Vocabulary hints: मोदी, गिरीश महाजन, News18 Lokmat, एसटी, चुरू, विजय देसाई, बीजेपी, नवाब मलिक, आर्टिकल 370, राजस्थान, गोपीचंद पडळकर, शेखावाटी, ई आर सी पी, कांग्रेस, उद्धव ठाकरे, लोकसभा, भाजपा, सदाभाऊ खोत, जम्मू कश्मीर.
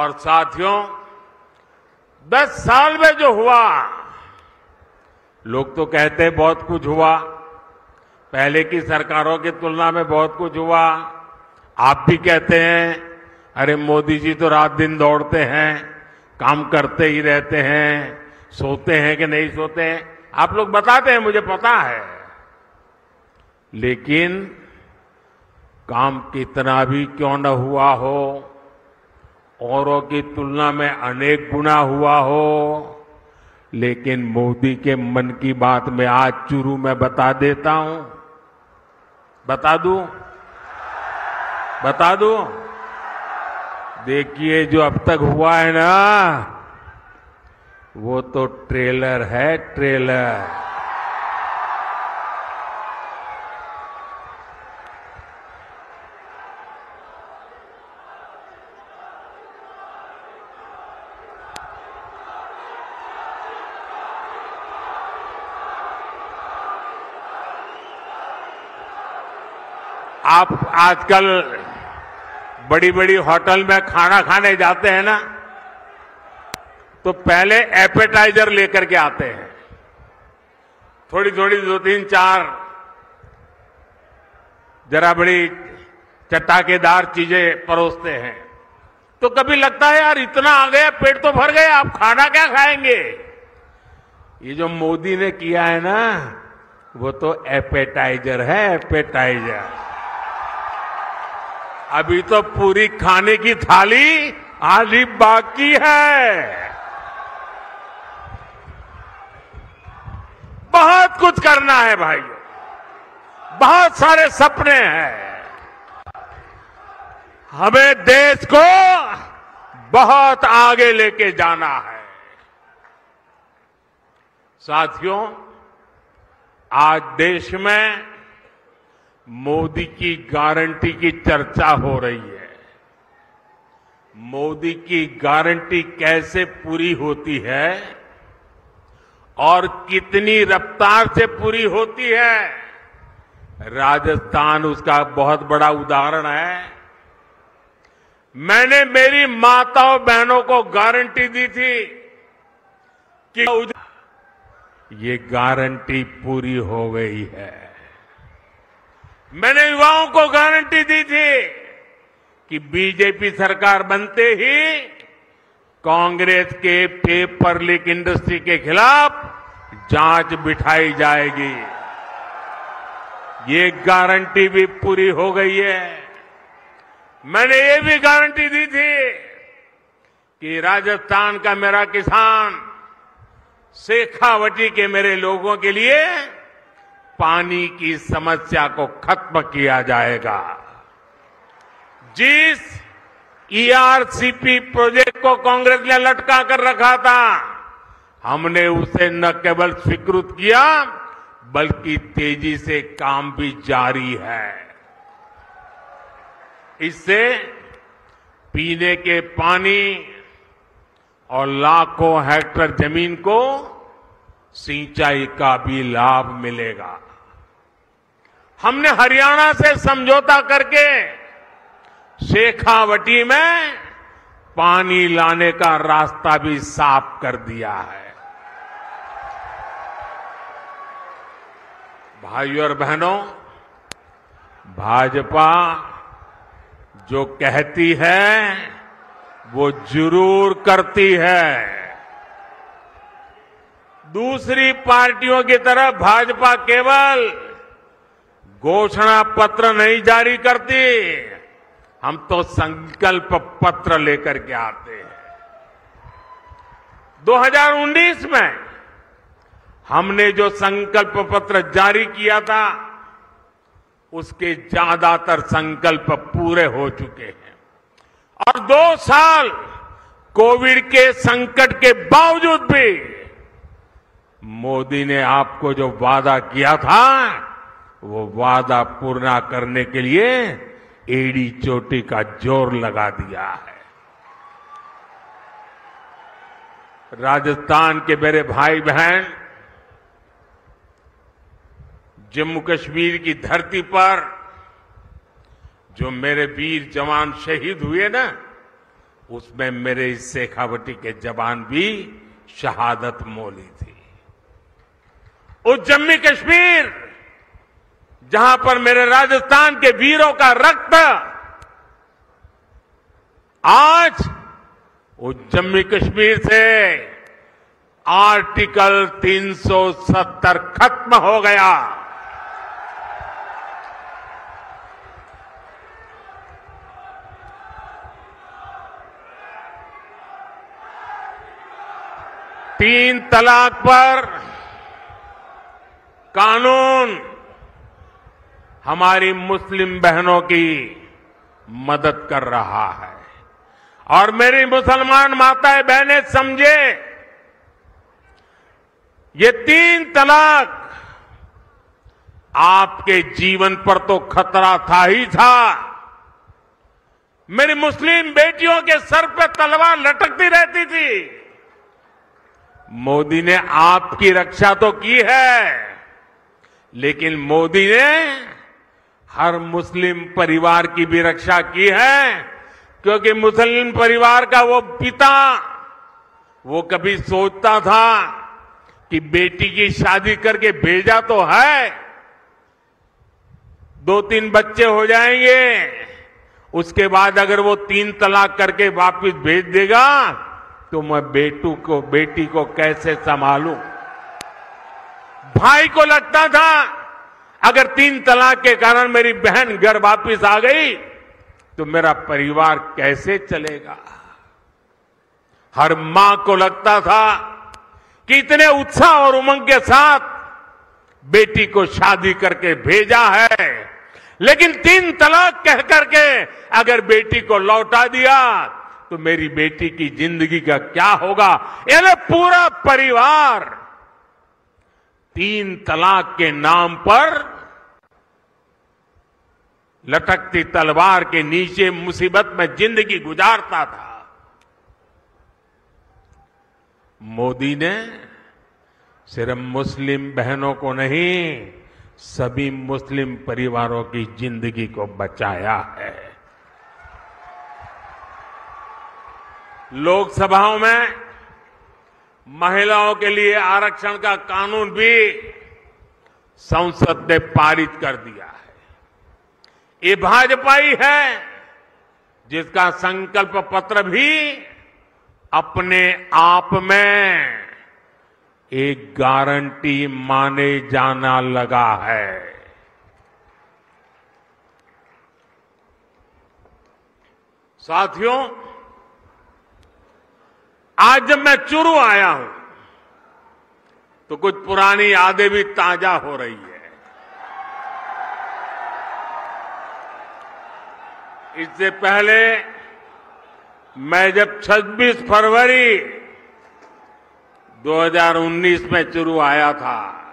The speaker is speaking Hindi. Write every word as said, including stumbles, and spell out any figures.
और साथियों, दस साल में जो हुआ, लोग तो कहते हैं बहुत कुछ हुआ, पहले की सरकारों की तुलना में बहुत कुछ हुआ। आप भी कहते हैं अरे मोदी जी तो रात दिन दौड़ते हैं, काम करते ही रहते हैं, सोते हैं कि नहीं सोते हैं, आप लोग बताते हैं, मुझे पता है। लेकिन काम कितना भी क्यों न हुआ हो, औरों की तुलना में अनेक गुना हुआ हो, लेकिन मोदी के मन की बात में आज चुरू में बता देता हूं, बता दूं, बता दूं। देखिए जो अब तक हुआ है ना, वो तो ट्रेलर है, ट्रेलर। आप आजकल बड़ी बड़ी होटल में खाना खाने जाते हैं ना, तो पहले एपेटाइजर लेकर के आते हैं, थोड़ी थोड़ी दो तीन चार जरा बड़ी चटाकेदार चीजें परोसते हैं। तो कभी लगता है यार इतना आ गया, पेट तो भर गया, आप खाना क्या खाएंगे। ये जो मोदी ने किया है ना, वो तो एपेटाइजर है, एपेटाइजर। अभी तो पूरी खाने की थाली आधी बाकी है। बहुत कुछ करना है भाइयों, बहुत सारे सपने हैं। हमें देश को बहुत आगे लेके जाना है। साथियों, आज देश में मोदी की गारंटी की चर्चा हो रही है। मोदी की गारंटी कैसे पूरी होती है और कितनी रफ्तार से पूरी होती है, राजस्थान उसका बहुत बड़ा उदाहरण है। मैंने मेरी माताओं बहनों को गारंटी दी थी कि ये गारंटी पूरी हो गई है। मैंने युवाओं को गारंटी दी थी कि बीजेपी सरकार बनते ही कांग्रेस के पेपर लीक इंडस्ट्री के खिलाफ जांच बिठाई जाएगी। ये गारंटी भी पूरी हो गई है। मैंने ये भी गारंटी दी थी कि राजस्थान का मेरा किसान, शेखावाटी के मेरे लोगों के लिए पानी की समस्या को खत्म किया जाएगा। जिस ई आर सी पी project को कांग्रेस ने लटका कर रखा था, हमने उसे न केवल स्वीकृत किया बल्कि तेजी से काम भी जारी है। इससे पीने के पानी और लाखों हेक्टेयर जमीन को सिंचाई का भी लाभ मिलेगा। हमने हरियाणा से समझौता करके शेखावाटी में पानी लाने का रास्ता भी साफ कर दिया है। भाइयों और बहनों, भाजपा जो कहती है वो जरूर करती है। दूसरी पार्टियों की तरह भाजपा केवल घोषणा पत्र नहीं जारी करती, हम तो संकल्प पत्र लेकर के आते हैं। दो हज़ार उन्नीस में हमने जो संकल्प पत्र जारी किया था, उसके ज्यादातर संकल्प पूरे हो चुके हैं। और दो साल कोविड के संकट के बावजूद भी मोदी ने आपको जो वादा किया था, वो वादा पूरा करने के लिए एड़ी चोटी का जोर लगा दिया है। राजस्थान के मेरे भाई बहन, जम्मू कश्मीर की धरती पर जो मेरे वीर जवान शहीद हुए ना, उसमें मेरे इस शेखावाटी के जवान भी शहादत मोली थी। उस जम्मू कश्मीर जहां पर मेरे राजस्थान के वीरों का रक्त, आज उस जम्मू कश्मीर से आर्टिकल तीन सौ सत्तर खत्म हो गया। तीन तलाक पर कानून हमारी मुस्लिम बहनों की मदद कर रहा है और मेरी मुसलमान माताएं बहनें समझे, ये तीन तलाक आपके जीवन पर तो खतरा था ही था। मेरी मुस्लिम बेटियों के सर पर तलवार लटकती रहती थी। मोदी ने आपकी रक्षा तो की है, लेकिन मोदी ने हर मुस्लिम परिवार की भी रक्षा की है, क्योंकि मुस्लिम परिवार का वो पिता वो कभी सोचता था कि बेटी की शादी करके भेजा तो है, दो तीन बच्चे हो जाएंगे, उसके बाद अगर वो तीन तलाक करके वापस भेज देगा तो मैं बेटू को बेटी को कैसे संभालूं। भाई को लगता था अगर तीन तलाक के कारण मेरी बहन घर वापस आ गई तो मेरा परिवार कैसे चलेगा। हर मां को लगता था कि इतने उत्साह और उमंग के साथ बेटी को शादी करके भेजा है, लेकिन तीन तलाक कह करके अगर बेटी को लौटा दिया तो मेरी बेटी की जिंदगी का क्या होगा। यानी पूरा परिवार तीन तलाक के नाम पर लटकती तलवार के नीचे मुसीबत में जिंदगी गुजारता था। मोदी ने सिर्फ मुस्लिम बहनों को नहीं, सभी मुस्लिम परिवारों की जिंदगी को बचाया है। लोकसभाओं में महिलाओं के लिए आरक्षण का कानून भी संसद ने पारित कर दिया है। ये भाजपा ही है जिसका संकल्प पत्र भी अपने आप में एक गारंटी माने जाना लगा है। साथियों, आज जब मैं चुरू आया हूं तो कुछ पुरानी यादें भी ताजा हो रही है। इससे पहले मैं जब छब्बीस फरवरी दो हज़ार उन्नीस में चुरू आया था